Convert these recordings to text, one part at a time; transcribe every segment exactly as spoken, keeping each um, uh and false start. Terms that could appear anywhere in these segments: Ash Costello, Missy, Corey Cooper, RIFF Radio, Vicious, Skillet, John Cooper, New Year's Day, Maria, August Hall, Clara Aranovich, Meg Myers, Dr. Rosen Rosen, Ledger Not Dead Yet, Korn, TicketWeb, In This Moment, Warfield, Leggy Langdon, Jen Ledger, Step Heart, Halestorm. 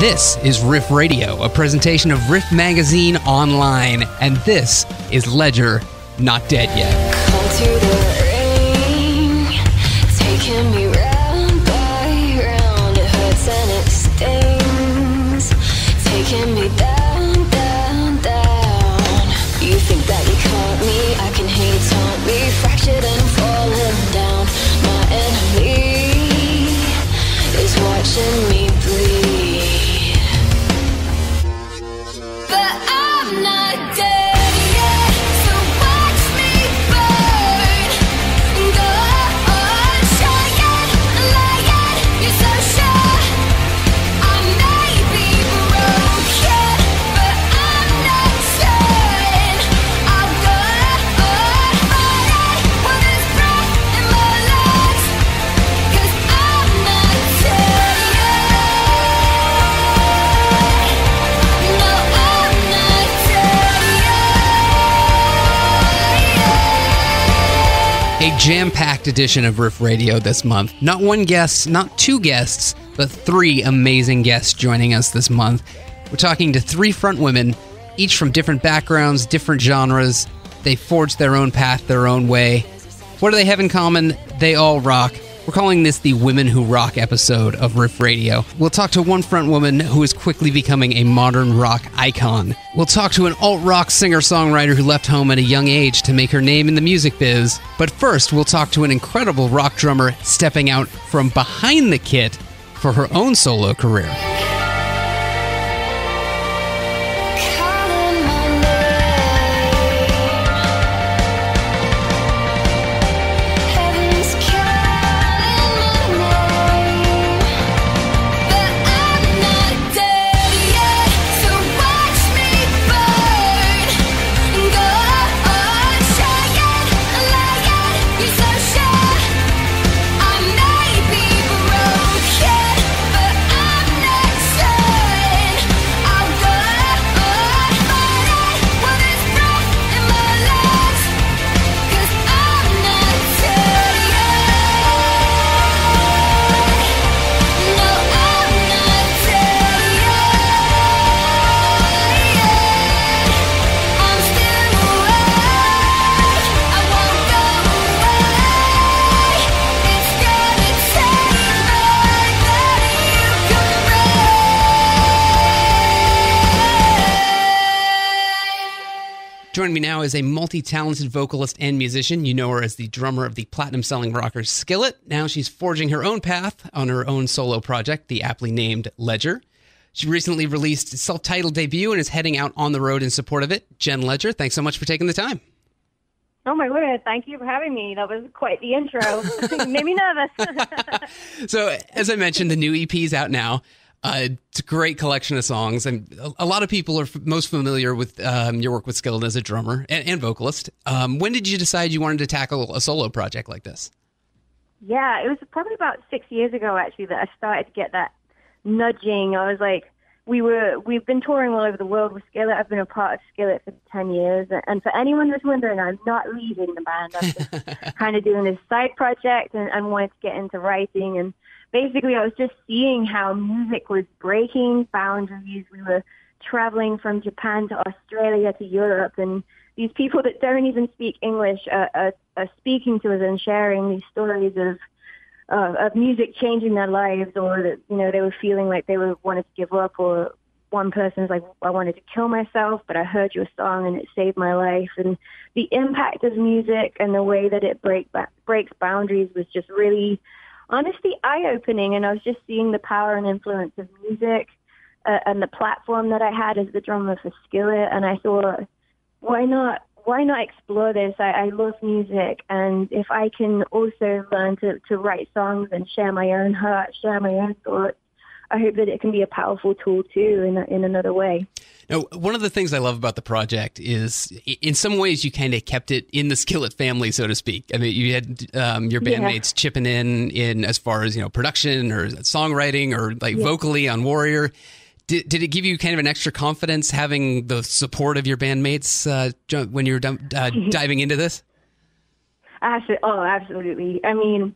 This is Riff Radio, a presentation of Riff Magazine Online, and this is Ledger Not Dead Yet. Come to the ring, taking me round by round, it hurts and it stings, taking me down, down, down. You think that you caught me, I can hear you taunt me, fractured and falling down. My enemy is watching me bleed. Jam-packed edition of Riff Radio this month. Not one guest, not two guests, but three amazing guests joining us this month. We're talking to three front women, each from different backgrounds, different genres. They forged their own path, their own way. What do they have in common? They all rock. We're calling this the Women Who Rock episode of Riff Radio. We'll talk to one front woman who is quickly becoming a modern rock icon. We'll talk to an alt-rock singer-songwriter who left home at a young age to make her name in the music biz. But first, we'll talk to an incredible rock drummer stepping out from behind the kit for her own solo career. Joining me now is a multi-talented vocalist and musician. You know her as the drummer of the platinum-selling rockers Skillet. Now she's forging her own path on her own solo project, the aptly named Ledger. She recently released a self-titled debut and is heading out on the road in support of it. Jen Ledger, thanks so much for taking the time. Oh my word, thank you for having me. That was quite the intro. It made me nervous. So, as I mentioned, the new E P is out now. Uh, it's a great collection of songs, and a lot of people are f- most familiar with um, your work with Skillet as a drummer and, and vocalist. Um, when did you decide you wanted to tackle a solo project like this? Yeah, it was probably about six years ago, actually, that I started to get that nudging. I was like, we were, we've been touring all over the world with Skillet. I've been a part of Skillet for ten years, and for anyone that's wondering, I'm not leaving the band. I'm just kind of doing this side project, and, and wanted to get into writing, and basically, I was just seeing how music was breaking boundaries. We were traveling from Japan to Australia to Europe, and these people that don't even speak English are, are, are speaking to us and sharing these stories of uh, of music changing their lives, or that, you know, they were feeling like they were wanted to give up, or one person's like, I wanted to kill myself, but I heard your song and it saved my life. And the impact of music and the way that it break breaks boundaries was just really, honestly, eye-opening, and I was just seeing the power and influence of music uh, and the platform that I had as the drummer for Skillet, and I thought, why not why not explore this? I, I love music, and if I can also learn to, to write songs and share my own heart, share my own thoughts, I hope that it can be a powerful tool, too, in, in another way. Now, one of the things I love about the project is, in some ways, you kind of kept it in the Skillet family, so to speak. I mean, you had um, your bandmates yeah. chipping in, in as far as, you know, production or songwriting or like yeah. vocally on Warrior. Did, did it give you kind of an extra confidence having the support of your bandmates uh, when you were d- uh, diving into this? Actually, oh, absolutely. I mean,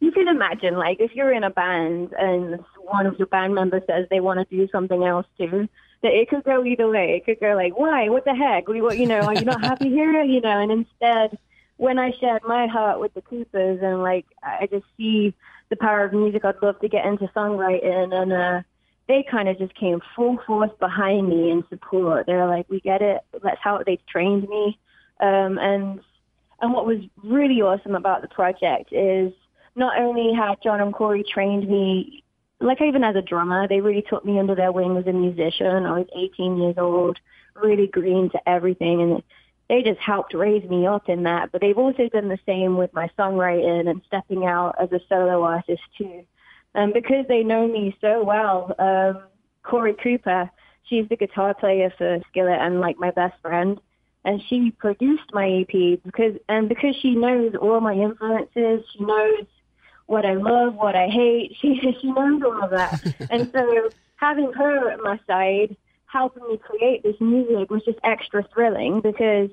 you can imagine, like, if you're in a band and one of your band members says they want to do something else too, that it could go either way. It could go like, why? What the heck? We, what, you know, are you not happy here? You know, and instead, when I shared my heart with the Coopers, and like, I just see the power of music. I'd love to get into songwriting, and uh, they kind of just came full force behind me in support. They're like, we get it. That's how they trained me. Um, and and what was really awesome about the project is not only had John and Corey trained me, like even as a drummer, they really took me under their wing as a musician. I was eighteen years old, really green to everything, and they just helped raise me up in that. But they've also done the same with my songwriting and stepping out as a solo artist too. And um, because they know me so well, um, Corey Cooper, she's the guitar player for Skillet and like my best friend. And she produced my E P because, and because she knows all my influences, she knows what I love, what I hate. She, she knows all of that. And so having her at my side, helping me create this music was just extra thrilling because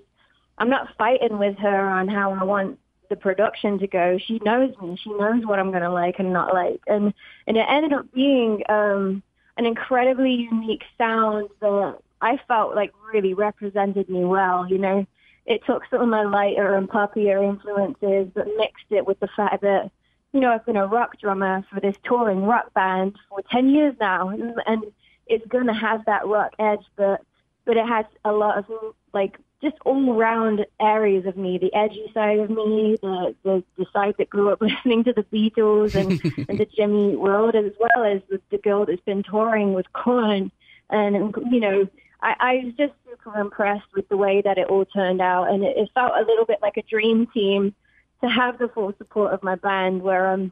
I'm not fighting with her on how I want the production to go. She knows me. She knows what I'm going to like and not like. And, and it ended up being um, an incredibly unique sound that I felt like really represented me well. You know, it took some of my lighter and poppier influences but mixed it with the fact that, you know, I've been a rock drummer for this touring rock band for ten years now, and, and it's going to have that rock edge, but but it has a lot of, like, just all-round areas of me, the edgy side of me, the, the, the side that grew up listening to the Beatles and, and the Jimmy Eat World, as well as the, the girl that's been touring with Korn. And, you know, I, I was just super impressed with the way that it all turned out. And it, it felt a little bit like a dream team to have the full support of my band, where I'm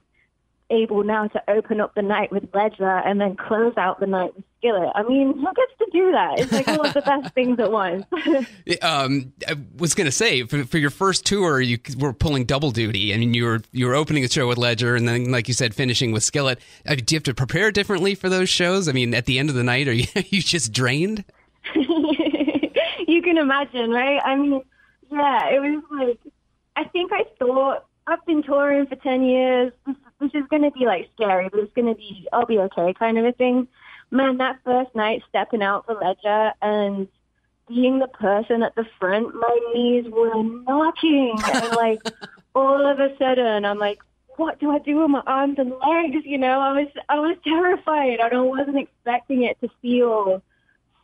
able now to open up the night with Ledger and then close out the night with Skillet. I mean, who gets to do that? It's like all of the best things at once. um, I was going to say, for, for your first tour, you were pulling double duty. I mean, you were you were opening the show with Ledger and then, like you said, finishing with Skillet. I mean, do you have to prepare differently for those shows? I mean, at the end of the night, are you, are you just drained? You can imagine, right? I mean, yeah, it was like, I think I thought, I've been touring for ten years. This, this is going to be, like, scary, but it's going to be, I'll be okay kind of a thing. Man, that first night stepping out for Ledger and being the person at the front, my knees were knocking. And, like, all of a sudden, I'm like, what do I do with my arms and legs? You know, I was I was terrified. I wasn't expecting it to feel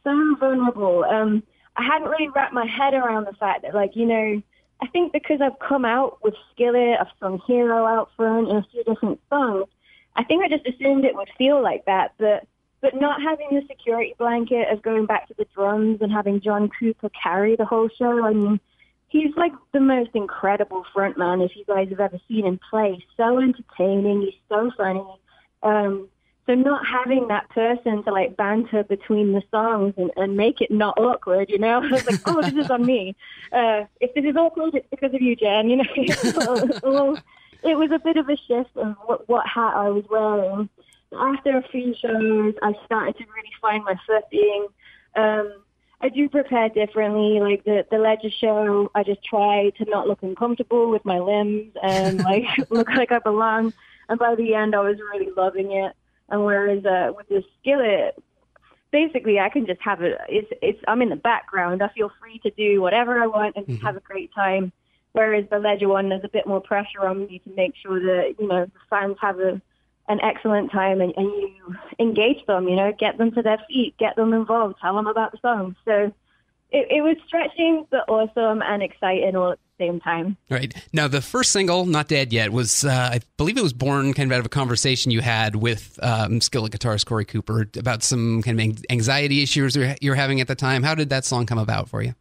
so vulnerable. Um, I hadn't really wrapped my head around the fact that, like, you know, I think because I've come out with Skillet, I've sung Hero out front and a few different songs, I think I just assumed it would feel like that. But but not having the security blanket of going back to the drums and having John Cooper carry the whole show, I mean, he's like the most incredible frontman if you guys have ever seen him play. He's so entertaining, he's so funny. Um, so not having that person to, like, banter between the songs and, and make it not awkward, you know? I was like, oh, this is on me. Uh, if this is awkward, it's because of you, Jen, you know? Well, it was a bit of a shift of what, what hat I was wearing. After a few shows, I started to really find my footing. Um, I do prepare differently. Like, the, the Ledger show, I just try to not look uncomfortable with my limbs and, like, look like I belong. And by the end, I was really loving it. And whereas uh, with the Skillet, basically I can just have it. It's, it's, I'm in the background. I feel free to do whatever I want and mm-hmm. have a great time. Whereas the Ledger one, there's a bit more pressure on me to make sure that, you know, the fans have a, an excellent time and, and you engage them, you know, get them to their feet, get them involved, tell them about the song. So it, it was stretching, but awesome and exciting all at the same time. Right. Now, the first single, Not Dead Yet, was, uh, I believe it was born kind of out of a conversation you had with um, Skillet guitarist Corey Cooper about some kind of anxiety issues you were having at the time. How did that song come about for you?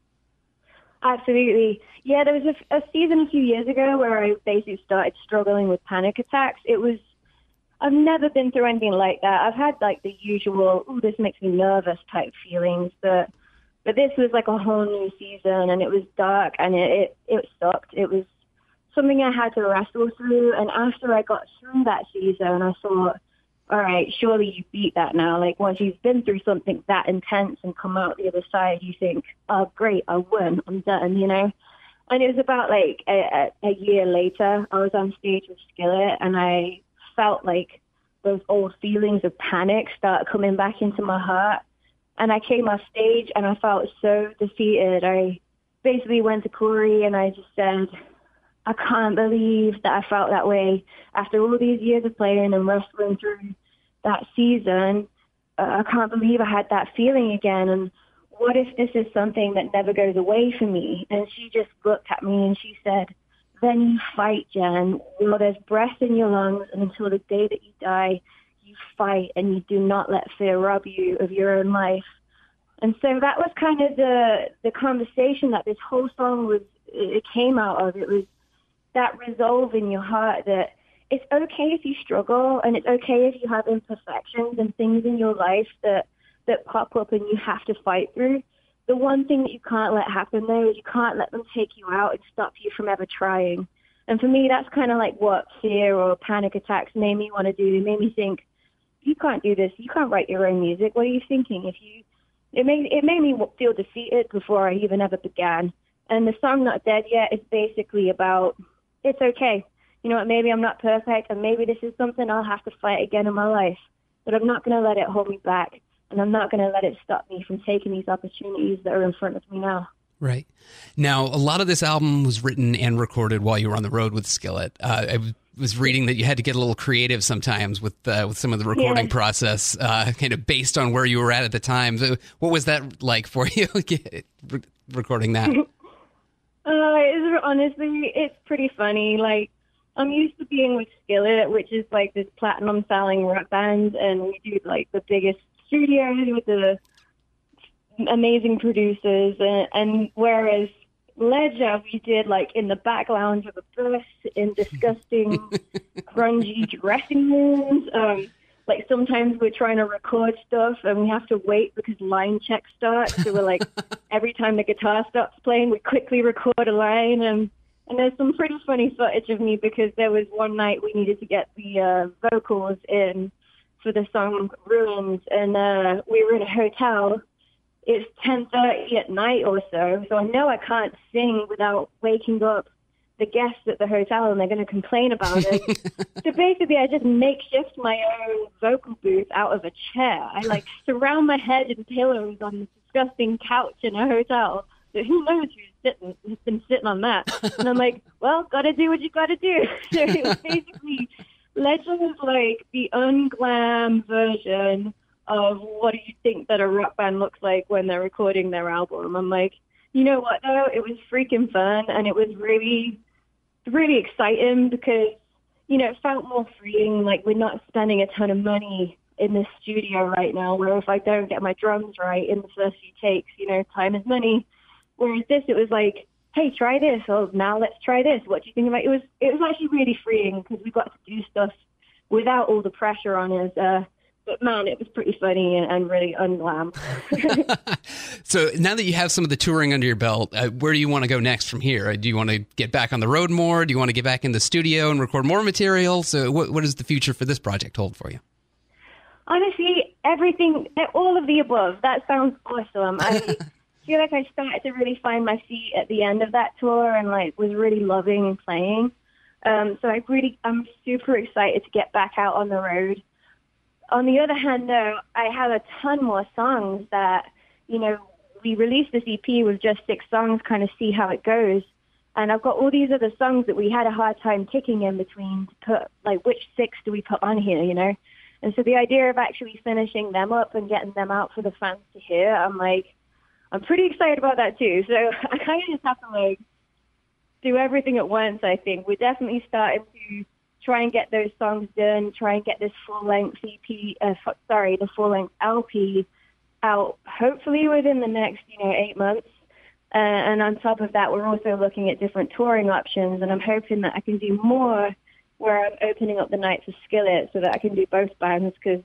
Absolutely. Yeah, there was a, a season a few years ago where I basically started struggling with panic attacks. It was, I've never been through anything like that. I've had, like, the usual, oh, this makes me nervous type feelings, but But this was like a whole new season, and it was dark, and it, it, it sucked. It was something I had to wrestle through, and after I got through that season, I thought, all right, surely you beat that now. Like, once you've been through something that intense and come out the other side, you think, oh, great, I won, I'm done, you know? And it was about like a, a year later, I was on stage with Skillet, and I felt like those old feelings of panic start coming back into my heart. And I came off stage and I felt so defeated. I basically went to Corey and I just said, I can't believe that I felt that way. After all these years of playing and wrestling through that season, uh, I can't believe I had that feeling again. And what if this is something that never goes away for me? And she just looked at me and she said, then you fight, Jen. Well, there's breath in your lungs, and until the day that you die, you fight and you do not let fear rob you of your own life. And so that was kind of the the conversation that this whole song was, it came out of. It was that resolve in your heart that it's okay if you struggle, and it's okay if you have imperfections and things in your life that, that pop up and you have to fight through. The one thing that you can't let happen, though, is you can't let them take you out and stop you from ever trying. And for me, that's kind of like what fear or panic attacks made me want to do. They made me think, you can't do this. You can't write your own music. What are you thinking? If you, it made it made me feel defeated before I even ever began. And the song Not Dead Yet is basically about, it's okay. You know what? Maybe I'm not perfect, and maybe this is something I'll have to fight again in my life. But I'm not going to let it hold me back. And I'm not going to let it stop me from taking these opportunities that are in front of me now. Right. Now, a lot of this album was written and recorded while you were on the road with Skillet. Uh, I was reading that you had to get a little creative sometimes with uh, with some of the recording yeah. process, uh, kind of based on where you were at at the time. So what was that like for you, recording that? uh, it's, honestly, it's pretty funny. Like, I'm used to being with Skillet, which is like this platinum-selling rock band, and we do like the biggest studios with the amazing producers, and, and whereas Ledger, we did like in the back lounge of a bus in disgusting grungy dressing rooms. Um, like sometimes we're trying to record stuff and we have to wait because line check starts. So we're like, every time the guitar stops playing, we quickly record a line. And, and there's some pretty funny footage of me because there was one night we needed to get the uh, vocals in for the song Ruins, and uh, we were in a hotel. It's ten thirty at night or so, so I know I can't sing without waking up the guests at the hotel, and they're going to complain about it. So basically, I just makeshift my own vocal booth out of a chair. I, like, surround my head in pillows on this disgusting couch in a hotel. So who knows who's sitting, who's been sitting on that? And I'm like, well, got to do what you got to do. So it was basically, Ledger was like the unglam version of what do you think that a rock band looks like when they're recording their album. I'm like, you know what, though? It was freaking fun, and it was really, really exciting because, you know, it felt more freeing. Like, we're not spending a ton of money in this studio right now, where if I don't get my drums right in the first few takes, you know, time is money. Whereas this, it was like, hey, try this, or now let's try this. What do you think about it? It was, it was actually really freeing because we got to do stuff without all the pressure on us. Uh, But, man, it was pretty funny and, and really unglam. So now that you have some of the touring under your belt, uh, where do you want to go next from here? Do you want to get back on the road more? Do you want to get back in the studio and record more material? So what, what does the future for this project hold for you? Honestly, everything, all of the above. That sounds awesome. I feel like I started to really find my feet at the end of that tour and, like, was really loving and playing. Um, so I really, I'm super excited to get back out on the road. On the other hand, though, I have a ton more songs that, you know, we released this E P with just six songs, kind of see how it goes. And I've got all these other songs that we had a hard time picking in between to put, like, which six do we put on here, you know? And so the idea of actually finishing them up and getting them out for the fans to hear, I'm like, I'm pretty excited about that too. So I kind of just have to, like, do everything at once, I think. We're definitely starting to try and get those songs done, try and get this full-length E P, uh, f- sorry, the full-length L P out hopefully within the next, you know, eight months. Uh, and on top of that, we're also looking at different touring options, and I'm hoping that I can do more where I'm opening up the nights with Skillet so that I can do both bands because,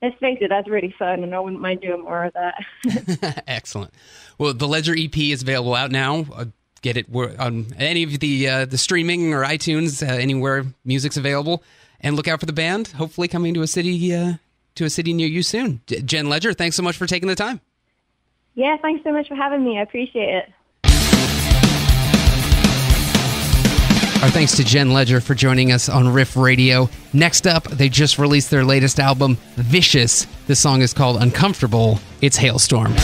let's face it, that's really fun, and I wouldn't mind doing more of that. Excellent. Well, the Ledger E P is available out now. Uh- Get it on any of the uh, the streaming or iTunes, uh, anywhere music's available, and look out for the band. Hopefully, coming to a city uh, to a city near you soon. J- Jen Ledger, thanks so much for taking the time. Yeah, thanks so much for having me. I appreciate it. Our thanks to Jen Ledger for joining us on Riff Radio. Next up, they just released their latest album, Vicious. This song is called Uncomfortable. It's Halestorm.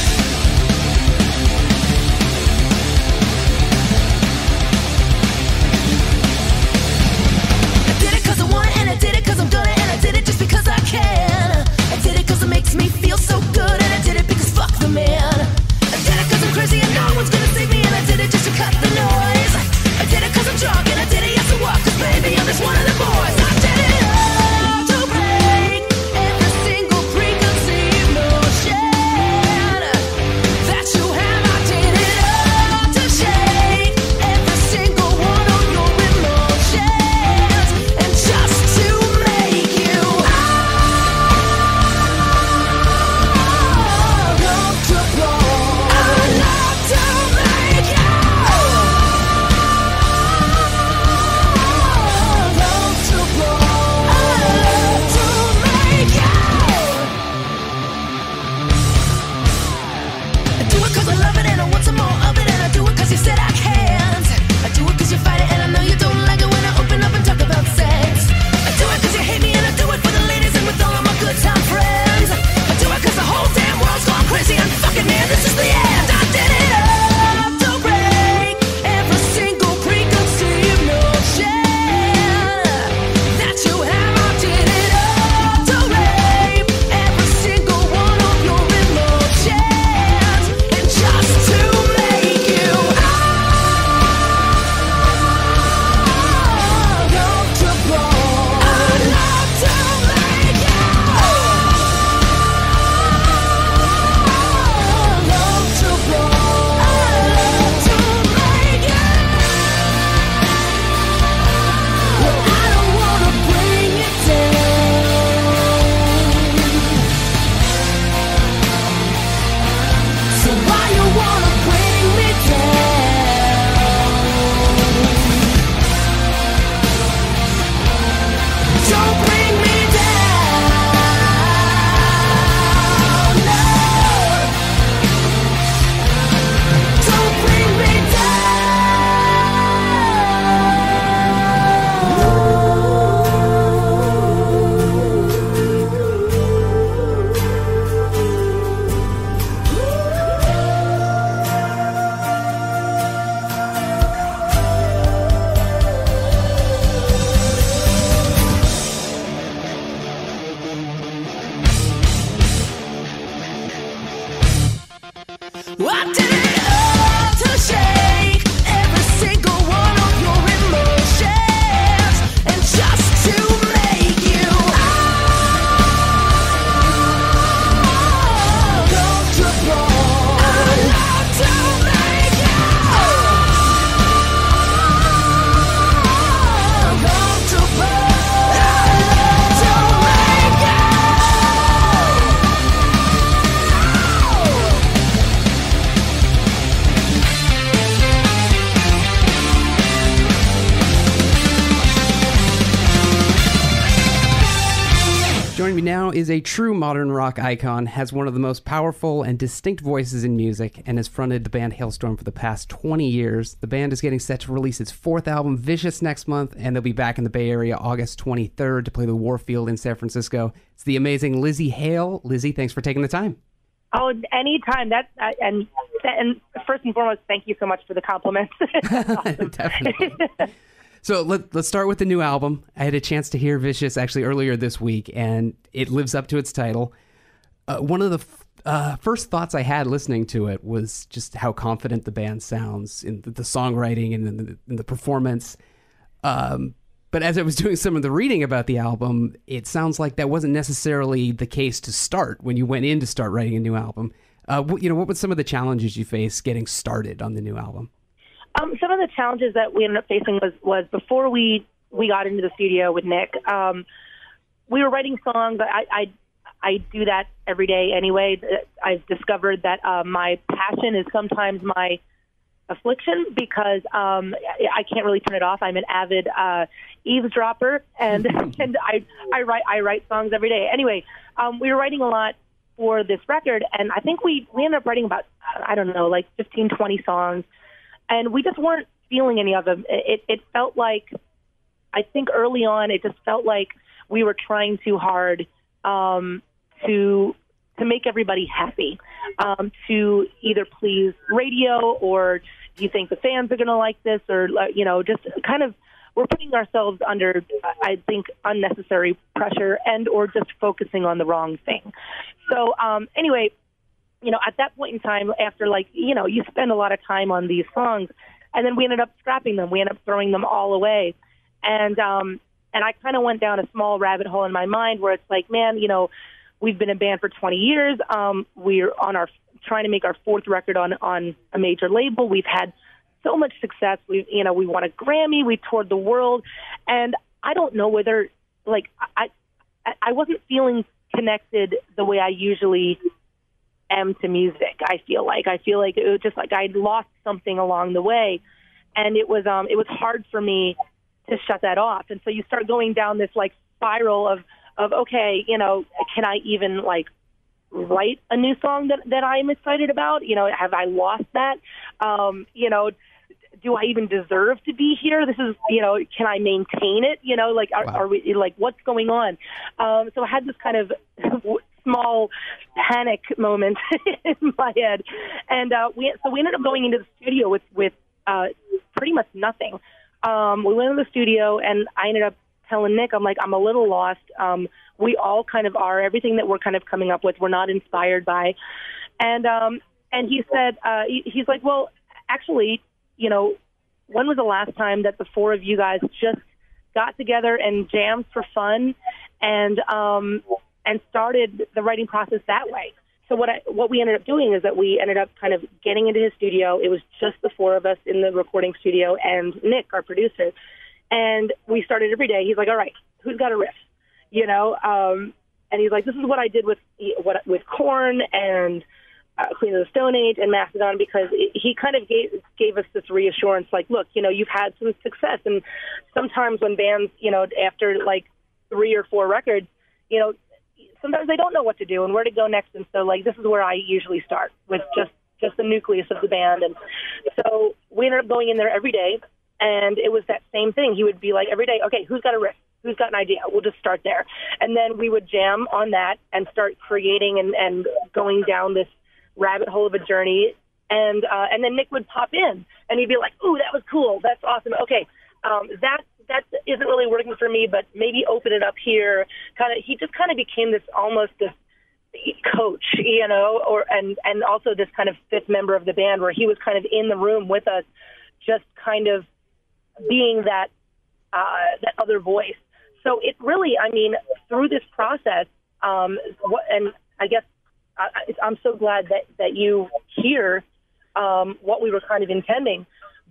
Is a true modern rock icon, has one of the most powerful and distinct voices in music, and has fronted the band Halestorm for the past twenty years. The band is getting set to release its fourth album, Vicious, next month, and they'll be back in the Bay Area August twenty-third to play the Warfield in San Francisco. It's the amazing Lzzy Hale. Lzzy, thanks for taking the time. Oh, anytime. That uh, and and first and foremost, thank you so much for the compliments. Definitely. So let, let's start with the new album. I had a chance to hear Vicious actually earlier this week, and it lives up to its title. Uh, one of the f uh, first thoughts I had listening to it was just how confident the band sounds in the, the songwriting and in the, in the performance. Um, but as I was doing some of the reading about the album, it sounds like that wasn't necessarily the case to start when you went in to start writing a new album. Uh, what, you know, what were some of the challenges you faced getting started on the new album? Um, some of the challenges that we ended up facing was, was before we, we got into the studio with Nick, um, we were writing songs. I, I, I do that every day anyway. I've discovered that uh, my passion is sometimes my affliction because um, I can't really turn it off. I'm an avid uh, eavesdropper, and, and I, I, write, I write songs every day. Anyway, um, we were writing a lot for this record, and I think we, we ended up writing about, I don't know, like fifteen, twenty songs. And we just weren't feeling any of them. It, it felt like, I think early on, it just felt like we were trying too hard um, to to make everybody happy, um, to either please radio or do you think the fans are going to like this, or, you know, just kind of we're putting ourselves under, I think, unnecessary pressure and or just focusing on the wrong thing. So um, anyway, you know, at that point in time, after, like, you know, you spend a lot of time on these songs, and then we ended up scrapping them. We ended up throwing them all away. And um, and I kind of went down a small rabbit hole in my mind where it's like, man, you know, we've been a band for twenty years. Um, we're on our trying to make our fourth record on, on a major label. We've had so much success. We, you know, we won a Grammy. We toured the world, and I don't know whether, like, I I wasn't feeling connected the way I usually am to music. I feel like I feel like it was just like I lost something along the way, and it was um it was hard for me to shut that off. And so you start going down this like spiral of of okay, you know, can I even like write a new song that, that I'm excited about? You know, have I lost that? Um, you know, do I even deserve to be here? This is, you know, can I maintain it? You know, like, are, wow. are we, like, what's going on? Um, so I had this kind of small panic moment in my head. And uh, we, so we ended up going into the studio with, with uh, pretty much nothing. Um, we went into the studio, and I ended up telling Nick, I'm like, I'm a little lost. Um, we all kind of are. Everything that we're kind of coming up with, we're not inspired by. And um, and he said, uh, he's like, well, actually, you know, when was the last time that the four of you guys just got together and jammed for fun and um, and started the writing process that way? So what I, what we ended up doing is that we ended up kind of getting into his studio. It was just the four of us in the recording studio and Nick, our producer. And we started every day. He's like, all right, who's got a riff? You know, um, and he's like, this is what I did with what, with Korn and uh, Queen of the Stone Age and Mastodon, because it, he kind of gave, gave us this reassurance, like, look, you know, you've had some success. And sometimes when bands, you know, after like three or four records, you know, sometimes they don't know what to do and where to go next. And so, like, this is where I usually start with just, just the nucleus of the band. And so we ended up going in there every day. And it was that same thing. He would be like, every day, okay, who's got a riff? Who's got an idea? We'll just start there. And then we would jam on that and start creating and, and going down this rabbit hole of a journey. And uh, and then Nick would pop in, and he'd be like, ooh, that was cool. That's awesome. Okay, um, that, that isn't really working for me, but maybe open it up here. Kind of, he just kind of became this almost this coach, you know, or and, and also this kind of fifth member of the band where he was kind of in the room with us, just kind of being that uh, that other voice. So it really, I mean, through this process, um, what, and I guess I, I'm so glad that, that you hear um, what we were kind of intending,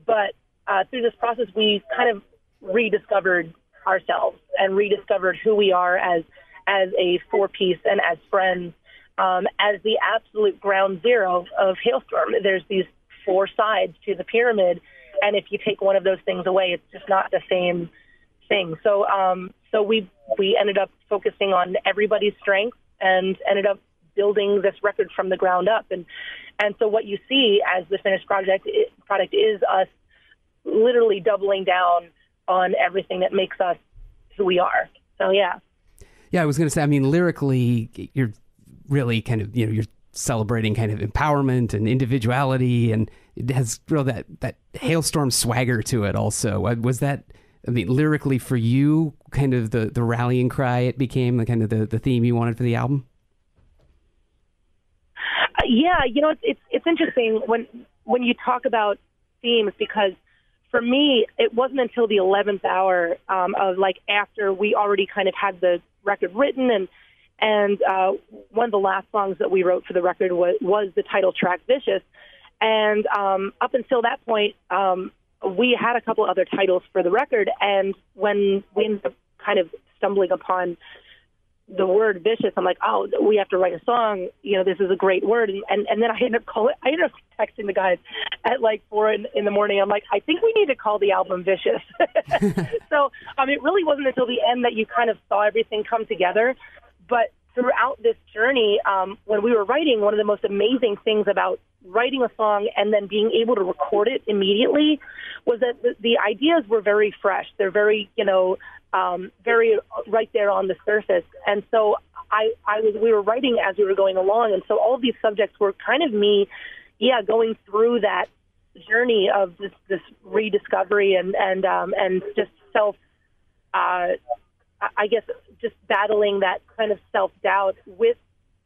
but uh, through this process, we kind of rediscovered ourselves and rediscovered who we are as, as a four-piece and as friends, um, as the absolute ground zero of Halestorm. There's these four sides to the pyramid, and if you take one of those things away, it's just not the same thing. So um, so we we ended up focusing on everybody's strengths and ended up building this record from the ground up. And and so what you see as the finished project it, product is us literally doubling down on everything that makes us who we are. So, yeah. Yeah, I was going to say, I mean, lyrically, you're really kind of, you know, you're celebrating kind of empowerment and individuality, and it has real that that Halestorm swagger to it. Also, was that, I mean, lyrically for you, kind of the the rallying cry it became, the kind of the, the theme you wanted for the album? Uh, yeah, you know, it's, it's it's interesting when when you talk about themes, because for me it wasn't until the eleventh hour um, of like after we already kind of had the record written. And And uh, one of the last songs that we wrote for the record was, was the title track, Vicious. And um, up until that point, um, we had a couple other titles for the record. And when we ended up kind of stumbling upon the word Vicious, I'm like, oh, we have to write a song. You know, this is a great word. And, and, and then I ended up calling, I ended up texting the guys at like four in, in the morning. I'm like, I think we need to call the album Vicious. So um, it really wasn't until the end that you kind of saw everything come together. But throughout this journey, um, when we were writing, one of the most amazing things about writing a song and then being able to record it immediately was that the, the ideas were very fresh. They're very, you know, um, very right there on the surface. And so I, I was, we were writing as we were going along. And so all of these subjects were kind of me, yeah, going through that journey of this, this rediscovery and, and, um, and just self, uh, I guess just battling that kind of self-doubt with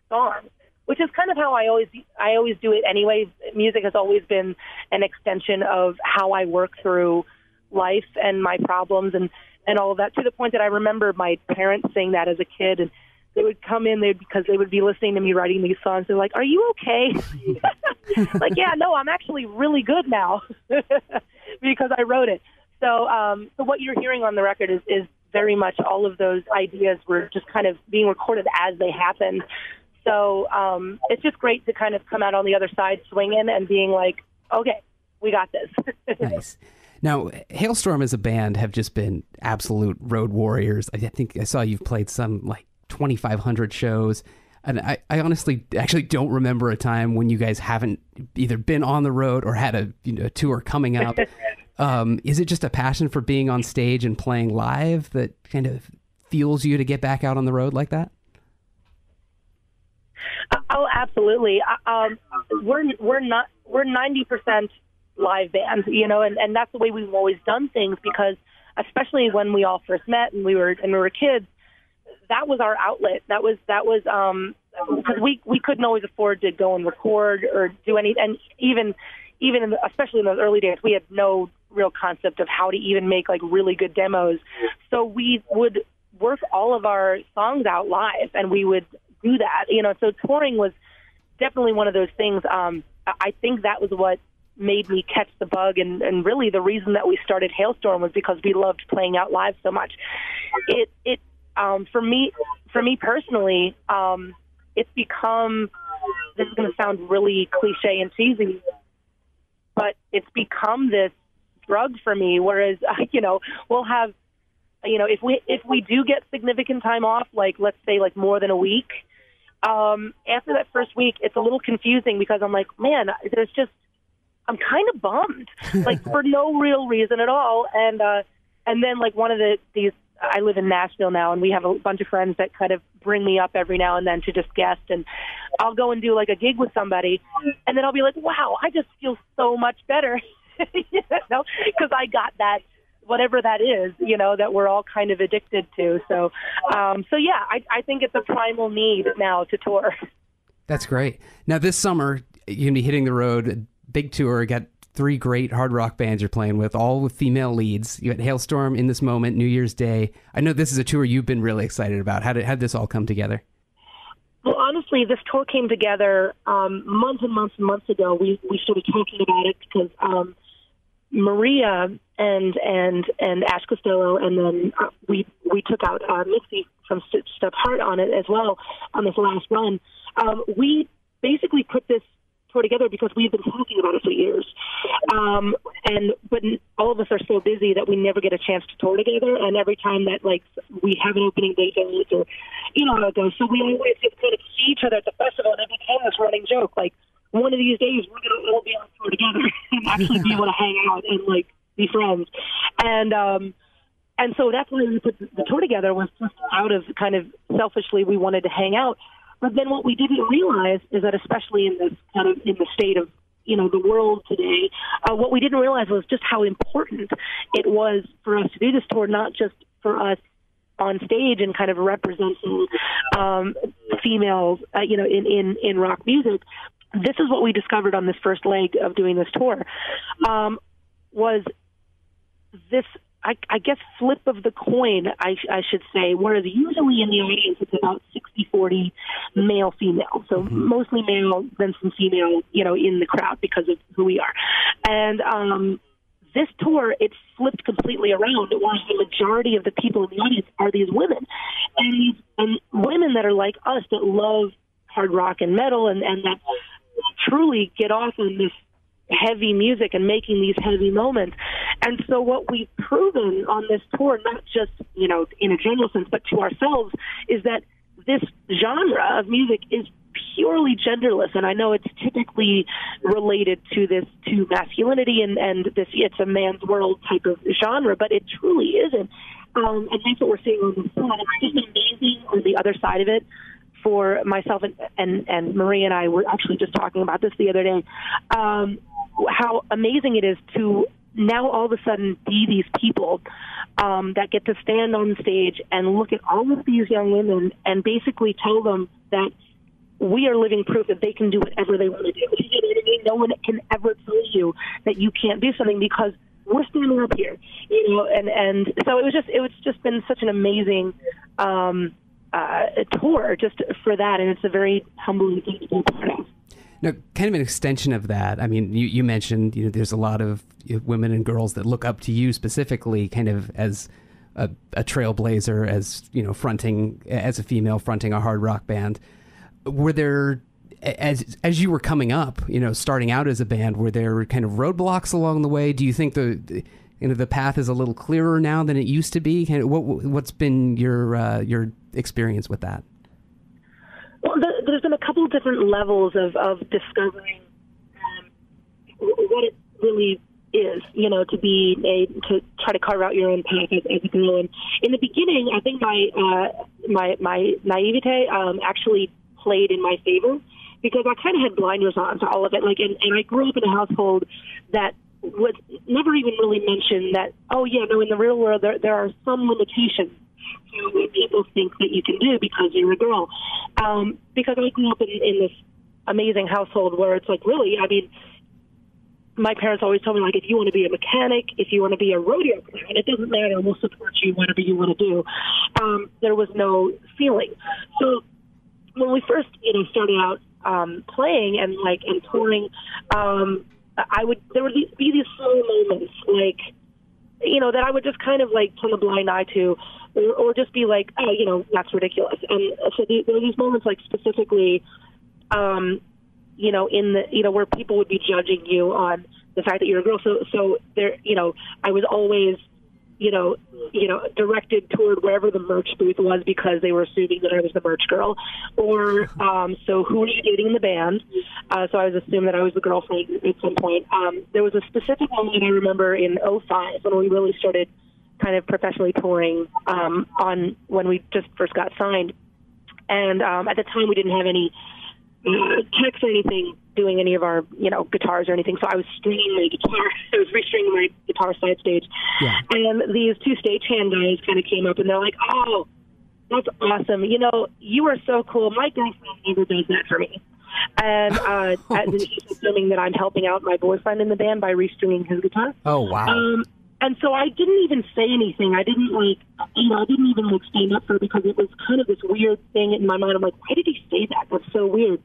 song, which is kind of how I always I always do it anyway. Music has always been an extension of how I work through life and my problems and, and all of that, to the point that I remember my parents saying that as a kid, and they would come in they'd, because they would be listening to me writing these songs. They're like, are you okay? Like, yeah, no, I'm actually really good now because I wrote it. So, um, so what you're hearing on the record is, is very much all of those ideas were just kind of being recorded as they happened. So um, it's just great to kind of come out on the other side swinging and being like, okay, we got this. Nice. Now, Halestorm as a band have just been absolute road warriors. I think I saw you've played some like twenty-five hundred shows. And I, I honestly actually don't remember a time when you guys haven't either been on the road or had a, you know, tour coming up. Um, is it just a passion for being on stage and playing live that kind of fuels you to get back out on the road like that? Oh, absolutely. Um, we're we're not we're ninety percent live bands, you know, and, and that's the way we've always done things, because especially when we all first met and we were and we were kids, that was our outlet. That was that was um, because we we couldn't always afford to go and record or do any, and even even in the, especially in those early days, we had no real concept of how to even make like really good demos. So we would work all of our songs out live, and we would do that, you know. So touring was definitely one of those things. Um, I think that was what made me catch the bug, and, and really the reason that we started Halestorm was because we loved playing out live so much. It it um, for me for me personally, um, it's become, this is going to sound really cliche and cheesy, but it's become this drug for me, whereas, you know, we'll have, you know, if we if we do get significant time off, like, let's say, like, more than a week, um, after that first week, it's a little confusing because I'm like, man, there's just, I'm kind of bummed, like, for no real reason at all. And uh, and then, like, one of the, these, I live in Nashville now, and we have a bunch of friends that kind of bring me up every now and then to just guest, and I'll go and do like a gig with somebody, and then I'll be like, wow, I just feel so much better, you know, because I got that, whatever that is, you know, that we're all kind of addicted to. So, um, so yeah, I, I think it's a primal need now to tour. That's great. Now this summer, you're going to be hitting the road, big tour, got three great hard rock bands you're playing with, all with female leads. You got Halestorm, In This Moment, New Year's Day. I know this is a tour you've been really excited about. How did, how did this all come together? Well, honestly, this tour came together um, months and months and months ago. We we started talking about it because um, Maria and and and Ash Costello, and then uh, we we took out uh, Missy from Step Heart on it as well on this last run. Um, we basically put this together because we've been talking about it for years, um, and but all of us are so busy that we never get a chance to tour together. And every time that like we have an opening day goes, or you know how it goes, so we always just kind of see each other at the festival, and it became this running joke. Like one of these days we're gonna all be on tour together and actually be able to hang out and like be friends. And um, and so that's why we put the tour together, was just out of kind of selfishly we wanted to hang out. But then what we didn't realize is that, especially in this kind of in the state of, you know, the world today, uh, what we didn't realize was just how important it was for us to do this tour, not just for us on stage and kind of representing um, females, uh, you know, in, in, in rock music. This is what we discovered on this first leg of doing this tour, um, was this, I, I guess, flip of the coin, I, I should say, whereas usually in the audience it's about sixty forty male-female. So mm-hmm. mostly male, then some female, you know, in the crowd because of who we are. And um, this tour, it flipped completely around, whereas the majority of the people in the audience are these women. And these and women that are like us, that love hard rock and metal, and, and that truly get off on this heavy music and making these heavy moments. And so what we've proven on this tour, not just, you know, in a general sense, but to ourselves, is that this genre of music is purely genderless, and I know it's typically related to this, to masculinity and, and this it's a man's world type of genre, but it truly isn't. Um, and that's what we're seeing on the side. It's just amazing on the other side of it. For myself and, and, and Maria and I were actually just talking about this the other day, um, how amazing it is to now all of a sudden be these people um, that get to stand on stage and look at all of these young women and basically tell them that we are living proof that they can do whatever they want to do. You know what I mean? No one can ever tell you that you can't do something because we're standing up here, you know. And, and so it was just it was just been such an amazing um, uh, tour just for that, and it's a very humbling thing to be part of. Now, kind of an extension of that. I mean, you, you mentioned you know there's a lot of you know, women and girls that look up to you specifically, kind of as a, a trailblazer, as you know, fronting as a female fronting a hard rock band. Were there, as as you were coming up, you know, starting out as a band, were there kind of roadblocks along the way? Do you think the, you know, the path is a little clearer now than it used to be? Kind of, what what's been your uh, your experience with that? Well, the, there's been a couple different levels of of discovering um, what it really is, you know, to be a to try to carve out your own path as a girl. And in the beginning, I think my uh, my my naivete um, actually played in my favor, because I kind of had blinders on to all of it. Like, and, and I grew up in a household that was never even really mentioned that, oh, yeah, no, in the real world, there, there are some limitations to what people think that you can do because you're a girl. Um, because I grew up in, in this amazing household where it's like, really, I mean, my parents always told me, like, if you want to be a mechanic, if you want to be a rodeo player, it doesn't matter, we'll support you, whatever you want to do. Um, there was no ceiling. So, when we first, you know, started out um, playing and like and touring, um, I would there would be these slow moments, like, you know, that I would just kind of like turn a blind eye to, or, or just be like, oh, you know, that's ridiculous. And so the, there were these moments, like specifically, um, you know, in the you know where people would be judging you on the fact that you're a girl. So so there, you know, I was always. you know, you know, directed toward wherever the merch booth was because they were assuming that I was the merch girl. Or, um, so who are you dating in the band? Uh, so I was assumed that I was the girlfriend at some point. Um, there was a specific moment I remember in oh five when we really started kind of professionally touring um, on when we just first got signed. And um, at the time we didn't have any text or anything doing any of our, you know, guitars or anything. So I was stringing my guitar. I was restringing my guitar side stage. Yeah. And these two stagehand guys kind of came up and they're like, oh, that's awesome. You know, you are so cool. My girlfriend never does that for me. And uh, oh, as in she's assuming that I'm helping out my boyfriend in the band by restringing his guitar. Oh, wow. Um, and so I didn't even say anything. I didn't, like, you know, I didn't even, like, stand up for it because it was kind of this weird thing in my mind. I'm like, why did he say that? That's so weird.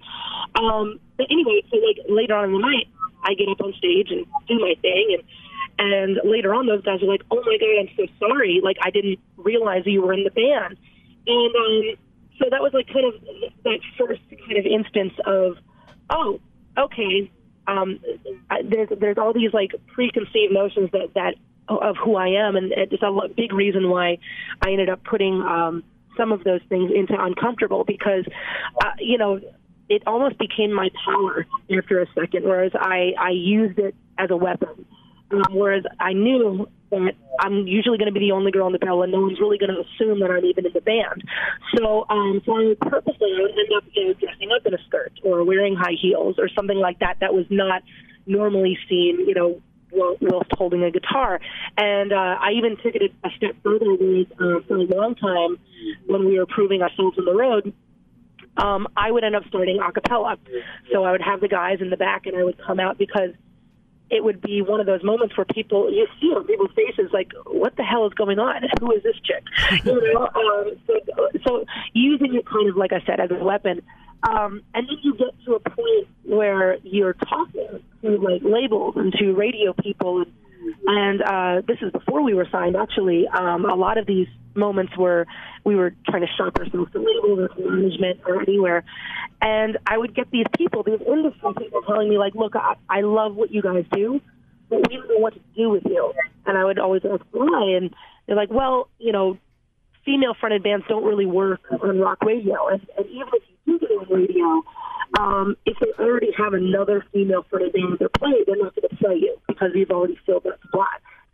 Um, but anyway, so, like, later on in the night, I get up on stage and do my thing. And, and later on, those guys are like, oh, my God, I'm so sorry. Like, I didn't realize you were in the band. And um, so that was, like, kind of that first kind of instance of, oh, okay, um, I, there's, there's all these, like, preconceived notions that, that of who I am, and it's a big reason why I ended up putting um, some of those things into Uncomfortable, because, uh, you know, it almost became my power after a second, whereas I, I used it as a weapon, um, whereas I knew that I'm usually going to be the only girl in the band, and no one's really going to assume that I'm even in the band. So, um, so I would purposely I would end up you know, dressing up in a skirt or wearing high heels or something like that that was not normally seen, you know, whilst holding a guitar. And uh, I even took it a step further with, uh, for a long time when we were proving ourselves on the road. Um, I would end up starting a cappella. So I would have the guys in the back and I would come out because it would be one of those moments where people, you see on people's faces, like, what the hell is going on? Who is this chick? You know, um, so, so using it kind of, like I said, as a weapon. Um, and then you get to a point where you're talking to, like, labels and to radio people. And, and uh, this is before we were signed, actually. Um, a lot of these moments were we were trying to shop ourselves to labels or to management or anywhere. And I would get these people, these industry people, telling me, like, look, I, I love what you guys do, but we don't know what to do with you. And I would always ask why. And they're like, well, you know, female-fronted bands don't really work on rock radio. And, and even if you do get on radio, um, if they already have another female-fronted band they're playing, they're not going to play you because you've already filled that spot.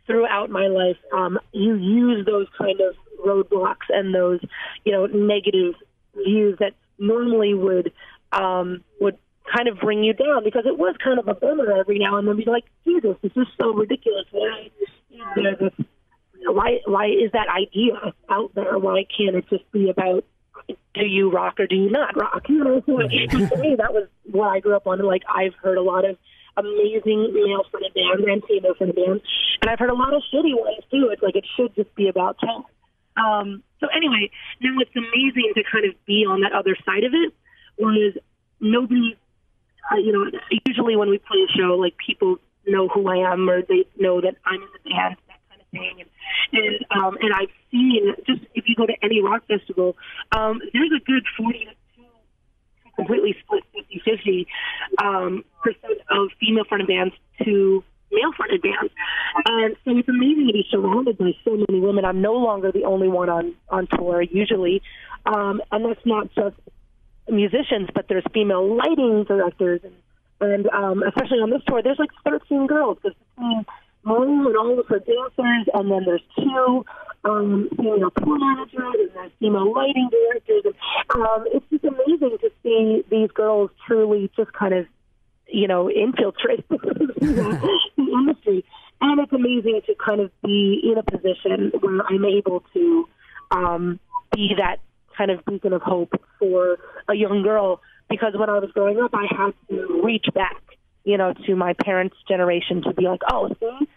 Throughout my life, um, you use those kind of roadblocks and those, you know, negative views that normally would um, would kind of bring you down, because it was kind of a bummer every now and then. Be like, Jesus, this is so ridiculous. Why is this, why why is that idea out there? Why can't it just be about do you rock or do you not rock? You know, so for me, that was what I grew up on. Like, I've heard a lot of amazing male for the band and female for the band, and I've heard a lot of shitty ones too. It's like it should just be about talent. Um, so anyway, then what's amazing to kind of be on that other side of it was nobody, uh, you know, usually when we play a show, like, people know who I am or they know that I'm in the band, that kind of thing. And and, um, and I've seen, just if you go to any rock festival, um, there's a good forty completely split fifty-fifty um, percent of female-fronted bands to male-fronted bands. And so it's amazing to be surrounded by so many women. I'm no longer the only one on, on tour, usually. Um, and that's not just musicians, but there's female lighting directors. And, and um, especially on this tour, there's like thirteen girls, because between Maria and all of her dancers, and then there's two um, female tour managers, and there's female lighting directors. And, um, it's just amazing to see these girls truly just kind of, you know, infiltrate the industry. And it's amazing to kind of be in a position where I'm able to um, be that kind of beacon of hope for a young girl, because when I was growing up, I had to reach back, you know, to my parents' generation to be like, oh, see,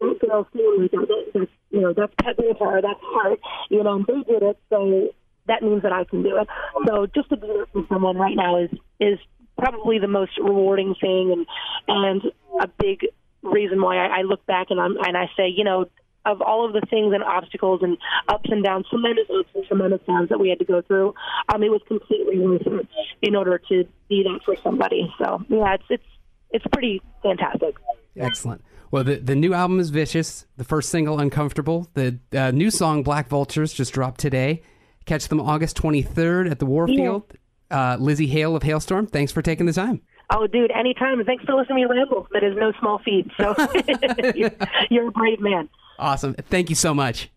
that girl's doing that, that's, you know, that's pet guitar, that's heart, you know, and they did it, so that means that I can do it. So just to be there for someone right now is is probably the most rewarding thing, and and a big reason why I, I look back and I'm and I say, you know, of all of the things and obstacles and ups and downs, tremendous ups and tremendous downs that we had to go through, um, it was completely worth it in order to be that for somebody. So yeah, it's it's it's pretty fantastic. Excellent. Well, the the new album is Vicious. The first single, Uncomfortable. The uh, new song, Black Vultures, just dropped today. Catch them August twenty-third at the Warfield. Yeah. Uh, Lzzy Hale of Halestorm, thanks for taking the time. Oh, dude, anytime. Thanks for listening to me ramble. That is no small feat. So you're a brave man. Awesome. Thank you so much.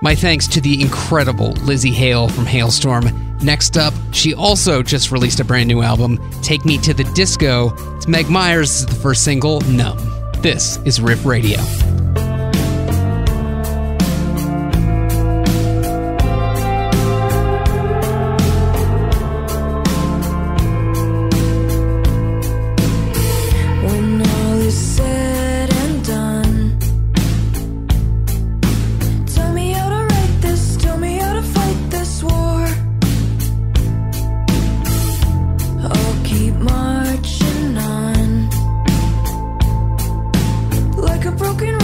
My thanks to the incredible Lzzy Hale from Halestorm. Next up, she also just released a brand new album, Take Me to the Disco. It's Meg Myers, the first single, Numb. This is Riff Radio. Broken.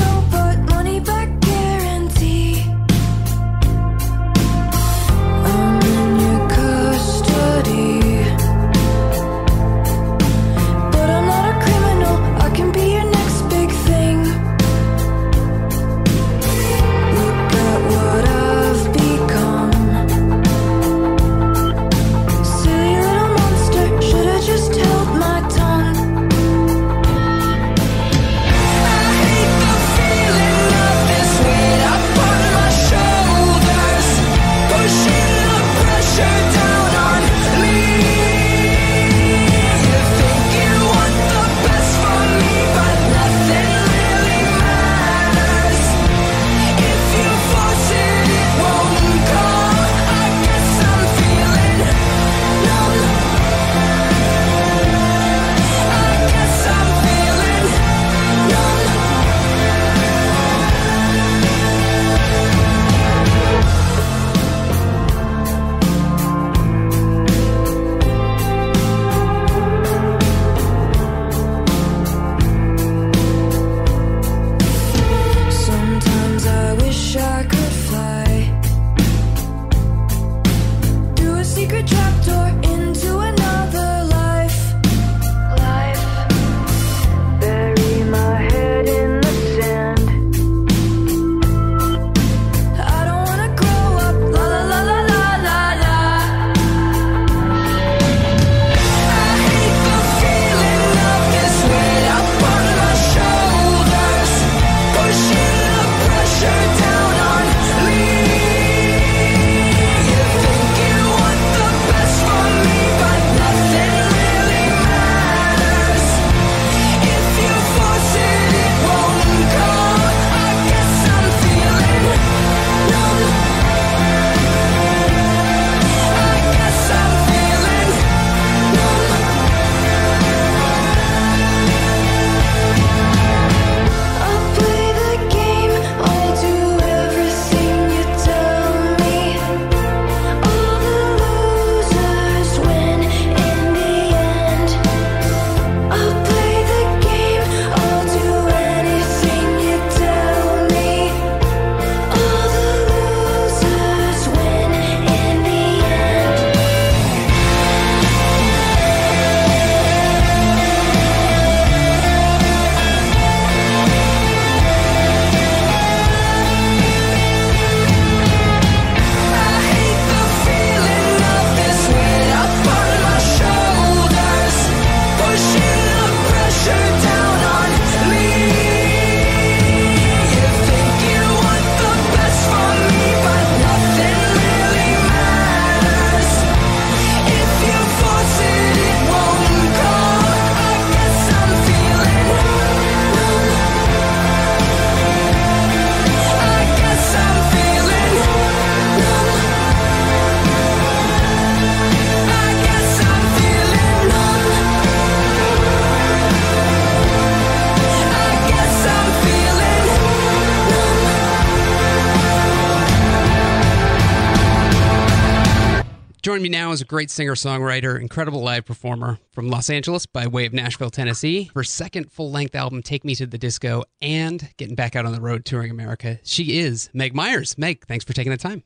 Joining me now is a great singer-songwriter, incredible live performer from Los Angeles by way of Nashville, Tennessee. Her second full-length album, Take Me to the Disco, and getting back out on the road touring America, she is Meg Myers. Meg, thanks for taking the time.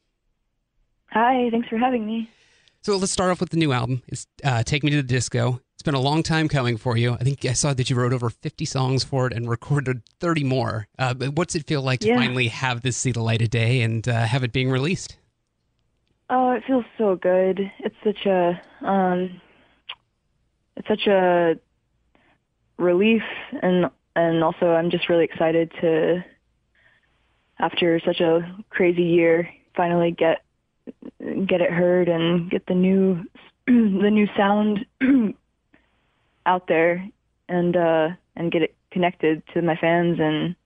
Hi, thanks for having me. So let's start off with the new album. It's uh, Take Me to the Disco. It's been a long time coming for you. I think I saw that you wrote over fifty songs for it and recorded thirty more. Uh, but what's it feel like to yeah. finally have this see the light of day and uh, have it being released? Oh, it feels so good. It's such a, um, it's such a relief, and and also I'm just really excited to, after such a crazy year, finally get get it heard and get the new the new sound out there and uh, and get it connected to my fans and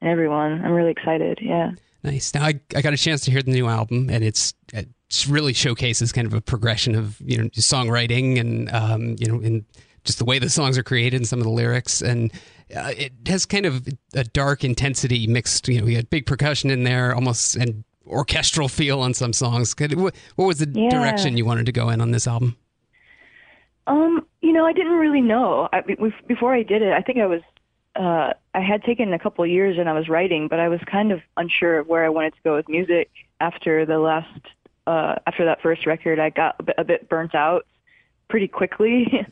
and everyone. I'm really excited. Yeah. Nice. Now, I, I got a chance to hear the new album, and it's it really showcases kind of a progression of, you know, songwriting and, um, you know, and just the way the songs are created and some of the lyrics. And uh, it has kind of a dark intensity mixed, you know, we had big percussion in there, almost an orchestral feel on some songs. What, what was the yeah. direction you wanted to go in on this album? Um, you know, I didn't really know. I, before I did it, I think I was... Uh, I had taken a couple of years and I was writing, but I was kind of unsure of where I wanted to go with music after the last, uh, after that first record. I got a bit, a bit burnt out pretty quickly.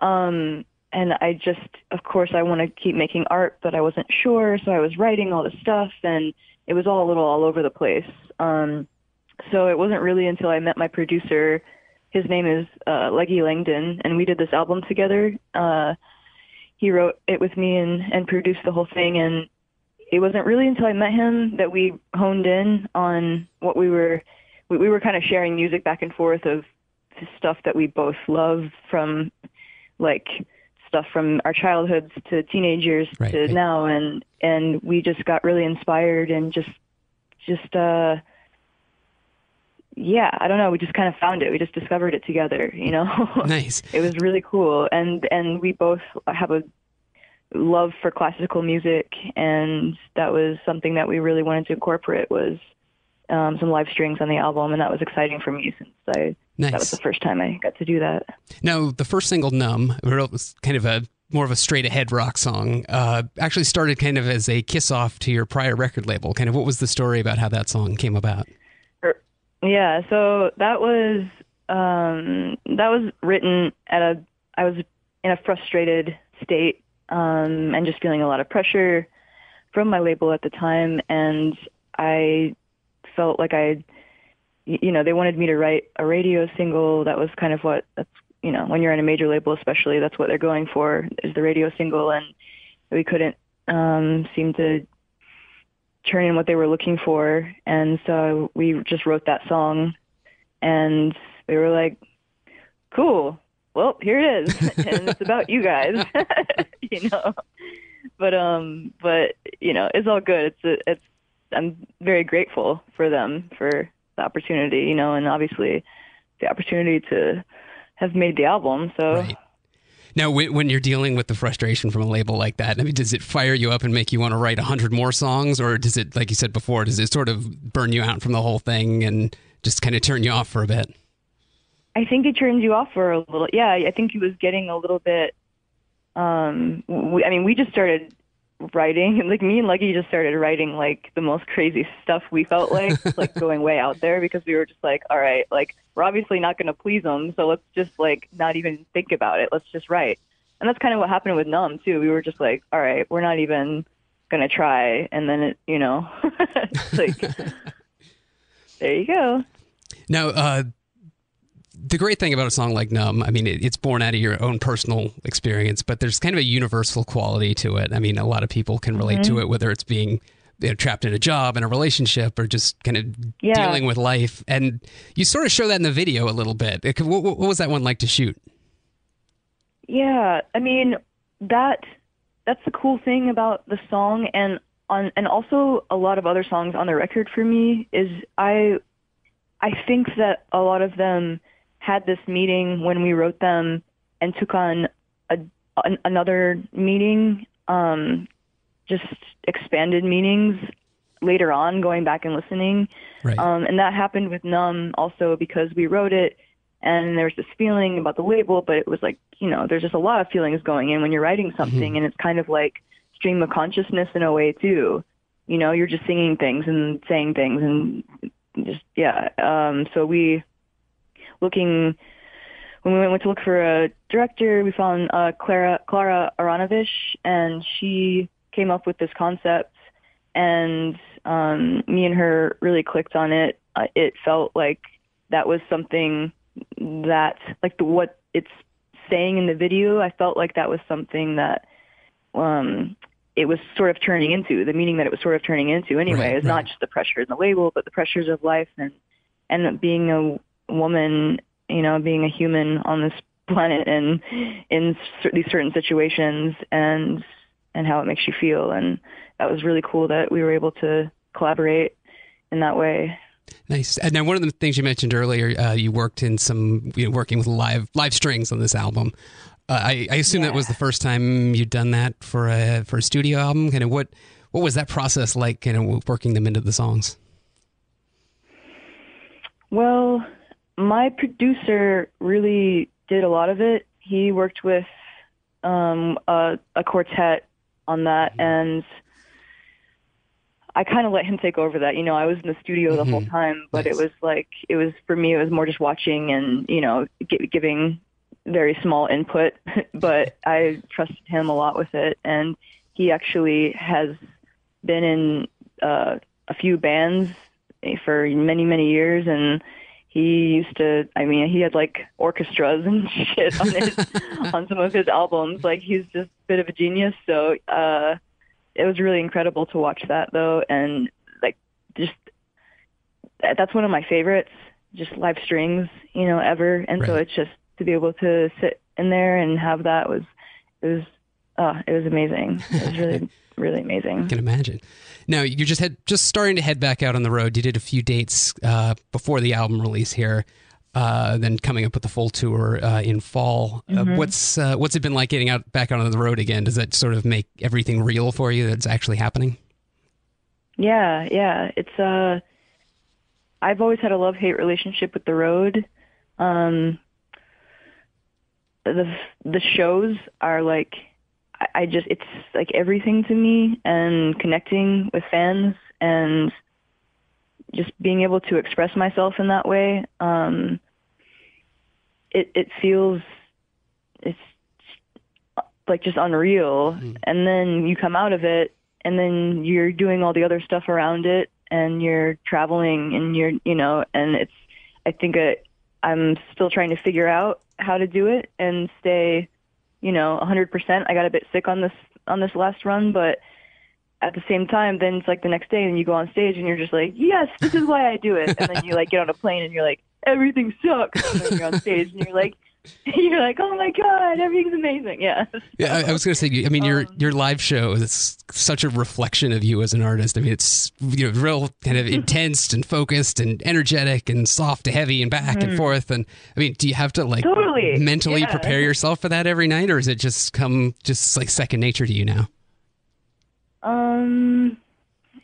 um, and I just, of course, I want to keep making art, but I wasn't sure. So I was writing all this stuff and it was all a little all over the place. Um, so it wasn't really until I met my producer. His name is uh, Leggy Langdon, and we did this album together. Uh, He wrote it with me and, and produced the whole thing, and it wasn't really until I met him that we honed in on what we were, we, we were kind of sharing music back and forth of stuff that we both love, from like stuff from our childhoods to teenage years right, to right. now, and and we just got really inspired and just, just uh, yeah, I don't know, we just kind of found it. We just discovered it together, you know? Nice. It was really cool. And and we both have a love for classical music, and that was something that we really wanted to incorporate, was um, some live strings on the album, and that was exciting for me since I, nice. that was the first time I got to do that. Now, the first single, Numb, was kind of a more of a straight-ahead rock song, uh, actually started kind of as a kiss-off to your prior record label. Kind of what was the story about how that song came about? Yeah, so that was um, that was written at a. I was in a frustrated state um, and just feeling a lot of pressure from my label at the time, and I felt like I, you know, they wanted me to write a radio single. That was kind of what, that's, you know, when you're on a major label, especially, that's what they're going for, is the radio single, and we couldn't um, seem to turn in what they were looking for. And so we just wrote that song, and we were like, cool, well, here it is. And it's about you guys, you know, but, um, but you know, it's all good. It's, a, it's, I'm very grateful for them for the opportunity, you know, and obviously the opportunity to have made the album. So right. Now, when you're dealing with the frustration from a label like that, I mean, does it fire you up and make you want to write one hundred more songs? Or does it, like you said before, does it sort of burn you out from the whole thing and just kind of turn you off for a bit? I think it turns you off for a little. Yeah, I think it was getting a little bit. Um, we, I mean, we just started writing. Like, me and Leggy just started writing, like, the most crazy stuff we felt like, like, going way out there, because we were just like, all right, like, we're obviously not going to please them, so let's just, like, not even think about it. Let's just write. And that's kind of what happened with Numb, too. We were just like, all right, we're not even going to try. And then, it, you know, it's like, there you go. Now, uh, the great thing about a song like Numb, I mean, it, it's born out of your own personal experience, but there's kind of a universal quality to it. I mean, a lot of people can relate mm-hmm. to it, whether it's being... you know, trapped in a job and a relationship, or just kind of yeah. dealing with life. And you sort of show that in the video a little bit. It, what, what was that one like to shoot? Yeah. I mean, that, that's the cool thing about the song. And on, and also a lot of other songs on the record for me is I, I think that a lot of them had this meaning when we wrote them and took on a, an, another meaning, um, just expanded meanings later on going back and listening. Right. Um, and that happened with Numb also because we wrote it and there was this feeling about the label, but it was like, you know, there's just a lot of feelings going in when you're writing something, mm-hmm. and it's kind of like stream of consciousness in a way too. You know, you're just singing things and saying things and just, yeah. Um, so we looking, when we went to look for a director, we found uh, Clara, Clara Aranovich, and she came up with this concept, and um, me and her really clicked on it. Uh, it felt like that was something that, like the, what it's saying in the video, I felt like that was something that um, it was sort of turning into, the meaning that it was sort of turning into anyway. Right, it's right. Not just the pressures in the label, but the pressures of life and, and being a woman, you know, being a human on this planet and in these certain situations and and how it makes you feel. And that was really cool that we were able to collaborate in that way. Nice. And now, one of the things you mentioned earlier, uh, you worked in some, you know, working with live live strings on this album. Uh, I, I assume yeah. that was the first time you'd done that for a for a studio album. Kind of what what was that process like? Kind of working them into the songs. Well, my producer really did a lot of it. He worked with um, a, a quartet on that, and I kind of let him take over that. You know, I was in the studio the mm-hmm. whole time, but nice. It was like, it was, for me, it was more just watching and, you know, g- giving very small input, but I trusted him a lot with it. And he actually has been in uh, a few bands for many, many years, and he used to, I mean, he had like orchestras and shit on his, on some of his albums. Like, he's just a bit of a genius. So uh, it was really incredible to watch that though. And like, just, that's one of my favorites, just live strings, you know, ever. And right. so it's just to be able to sit in there and have that was, it was, oh, it was amazing. It was really, really amazing. I can imagine. Now, you just had just starting to head back out on the road. You did a few dates uh, before the album release here, uh, then coming up with the full tour uh, in fall. Mm-hmm. Uh, what's uh, what's it been like getting out back out on the road again? Does that sort of make everything real for you that's actually happening? Yeah, yeah. It's uh, I've always had a love-hate relationship with the road. Um, the the shows are like, I just, it's like everything to me, and connecting with fans and just being able to express myself in that way. Um, it, it feels, it's like just unreal. Mm. And then you come out of it and then you're doing all the other stuff around it and you're traveling and you're, you know, and it's, I think I, I'm still trying to figure out how to do it and stay, you know, one hundred percent. I got a bit sick on this on this last run, but at the same time, then it's like the next day and you go on stage and you're just like, yes, this is why I do it. And then you like get on a plane and you're like, everything sucks. And then you're on stage and you're like, you're like, oh my God, everything's amazing. Yeah. So, yeah, I, I was going to say, I mean, your um, your live show is such a reflection of you as an artist. I mean, it's, you know, real kind of intense and focused and energetic and soft to heavy and back mm-hmm. and forth. And I mean, do you have to like totally. mentally yeah. prepare yourself for that every night, or is it just come just like second nature to you now? Um,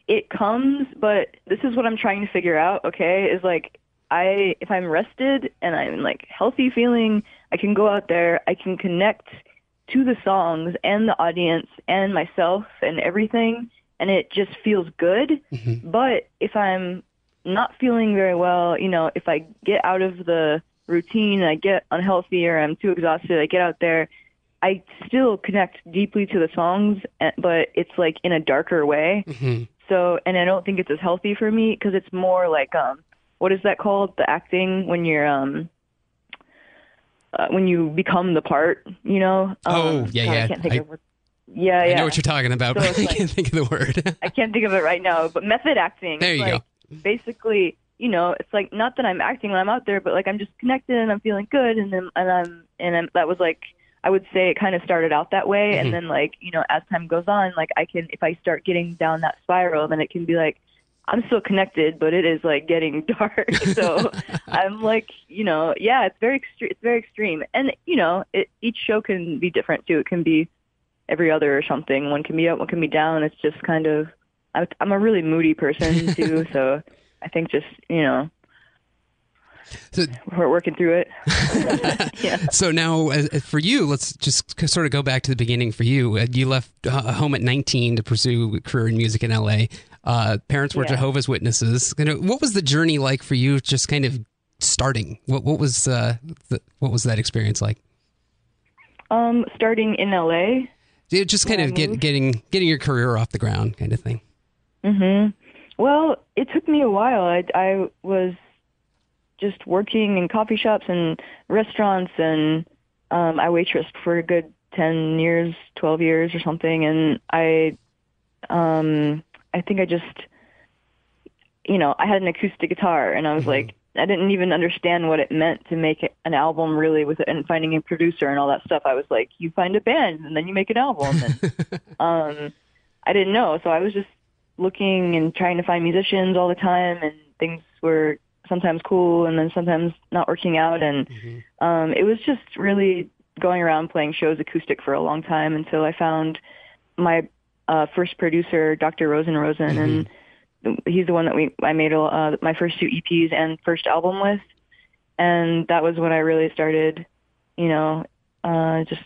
it comes, but this is what I'm trying to figure out. Okay, is like, I, if I'm rested and I'm like healthy feeling, I can go out there, I can connect to the songs and the audience and myself and everything. And it just feels good. Mm-hmm. But if I'm not feeling very well, you know, if I get out of the routine, I get unhealthy or I'm too exhausted, I get out there, I still connect deeply to the songs, but it's like in a darker way. Mm-hmm. So, and I don't think it's as healthy for me because it's more like, um, what is that called? The acting when you're, um, uh, when you become the part, you know? Um, oh, yeah, God, yeah. I can't think I, of it. Yeah, I yeah. I know what you're talking about, so but like, I can't think of the word. I can't think of it right now, but method acting. There you like, go. Basically, you know, it's like, not that I'm acting when I'm out there, but like I'm just connected and I'm feeling good. And then, and I'm, and I'm, that was like, I would say it kind of started out that way. Mm-hmm. And then like, you know, as time goes on, like I can, if I start getting down that spiral, then it can be like, I'm still connected, but it is like getting dark. So I'm like, you know, yeah, it's very extreme. It's very extreme. And, you know, it, each show can be different too. It can be every other or something. One can be up, one can be down. It's just kind of I'm a really moody person too, so I think just, you know, so, we're working through it. Yeah. So now uh, for you, let's just sort of go back to the beginning for you. Uh, you left uh, home at nineteen to pursue a career in music in L A. Uh, parents were yeah. Jehovah's Witnesses. You know, what was the journey like for you just kind of starting? What, what was uh, the, what was that experience like? Um, starting in L A? Yeah, just kind of get, getting getting your career off the ground kind of thing. Mm-hmm. Well, it took me a while. I, I was just working in coffee shops and restaurants, and um, I waitressed for a good ten years, twelve years or something. And I, um, I think I just, you know, I had an acoustic guitar, and I was mm-hmm. like, I didn't even understand what it meant to make an album really with and finding a producer and all that stuff. I was like, you find a band and then you make an album. And, um, I didn't know. So I was just looking and trying to find musicians all the time, and things were sometimes cool and then sometimes not working out. And, mm-hmm. um, it was just really going around playing shows acoustic for a long time until I found my, uh, first producer, Doctor Rosen Rosen. Mm-hmm. And, he's the one that we I made uh, my first two E Ps and first album with, and that was when I really started, you know, uh, just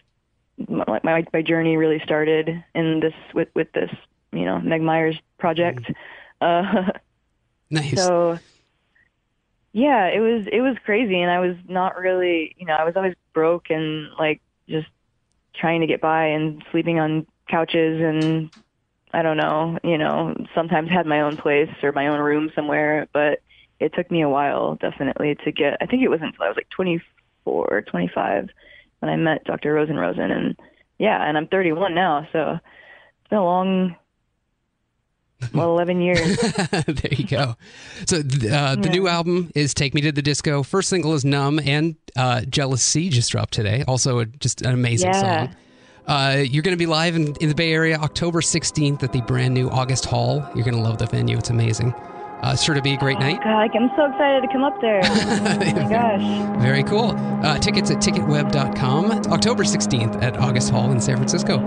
my, my my journey really started in this with with this, you know, Meg Myers project. Uh, nice. So yeah, it was it was crazy, and I was not really, you know, I was always broke and like just trying to get by and sleeping on couches and. I don't know, you know, sometimes had my own place or my own room somewhere, but it took me a while definitely to get, I think it wasn't until I was like twenty-four, twenty-five when I met Doctor Rosen Rosen, and yeah, and I'm thirty-one now, so it's been a long, well, eleven years. There you go. So uh, the yeah. new album is Take Me to the Disco. First single is Numb, and uh, Jealousy just dropped today. Also a, just an amazing yeah. song. Uh, you're going to be live in, in the Bay Area October sixteenth at the brand new August Hall. You're going to love the venue. It's amazing. Uh, it's sure to be a great oh, night. God, I'm so excited to come up there. Oh, my gosh. Very cool. Uh, tickets at ticket web dot com. It's October sixteenth at August Hall in San Francisco.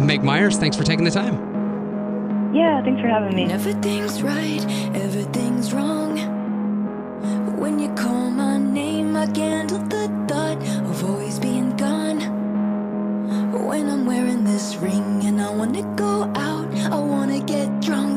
Meg Myers, thanks for taking the time. Yeah, thanks for having me. Everything's right, everything's wrong. But when you call my name, I can't help the thought of always being gone. When I'm wearing this ring and I wanna go out, I wanna get drunk.